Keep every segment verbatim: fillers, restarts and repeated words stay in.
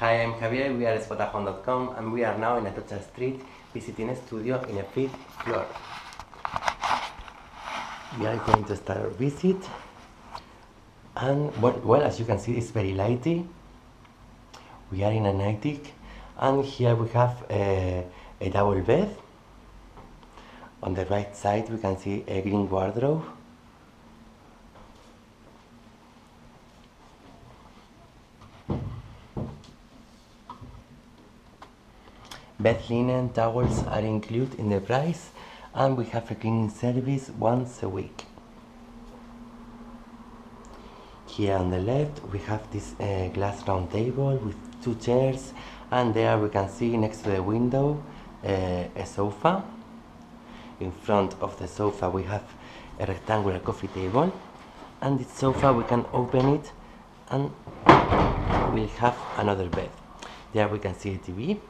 Hi, I'm Javier, we are spotahome dot com and we are now in Atocha Street visiting a studio in a fifth floor. We are going to start our visit and well, well as you can see it's very lighty. We are in an attic and here we have a, a double bed. On the right side we can see a green wardrobe. Bed linen, towels are included in the price and we have a cleaning service once a week. Here on the left we have this uh, glass round table with two chairs and there we can see next to the window uh, a sofa. In front of the sofa we have a rectangular coffee table and this sofa we can open it and we'll have another bed. There we can see a T V.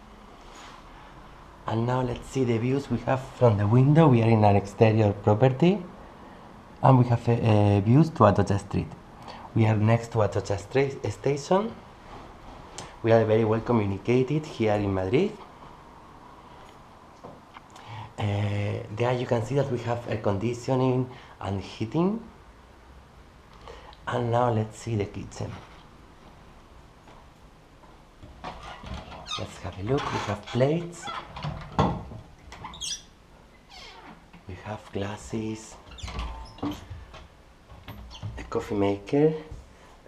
And now let's see the views we have from the window. We are in an exterior property and we have uh, uh, views to Atocha Street. We are next to Atocha Station. We are very well communicated here in Madrid. Uh, there you can see that we have air conditioning and heating. And now let's see the kitchen. Let's have a look. We have plates. We have glasses, a coffee maker,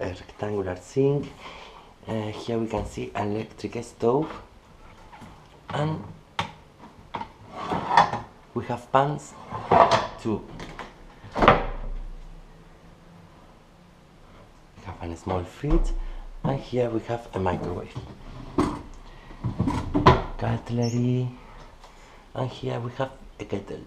a rectangular sink. Uh, here we can see an electric stove, and we have pans too. We have a small fridge, and here we have a microwave, cutlery, and here we have a kettle.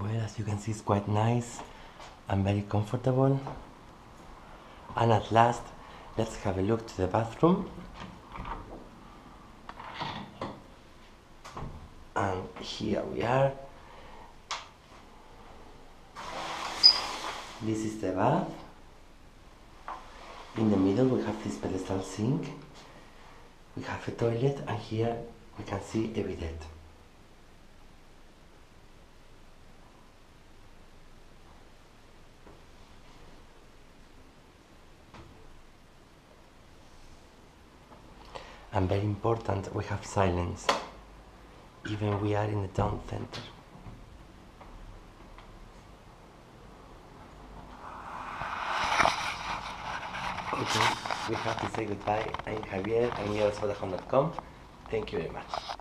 Well, as you can see, it's quite nice and very comfortable. And at last, let's have a look to the bathroom. And here we are. This is the bath. In the middle we have this pedestal sink. We have a toilet and here we can see a bidet. And very important, we have silence, even we are in the town center. Okay, we have to say goodbye. I'm Javier and we are spotahome dot com. Thank you very much.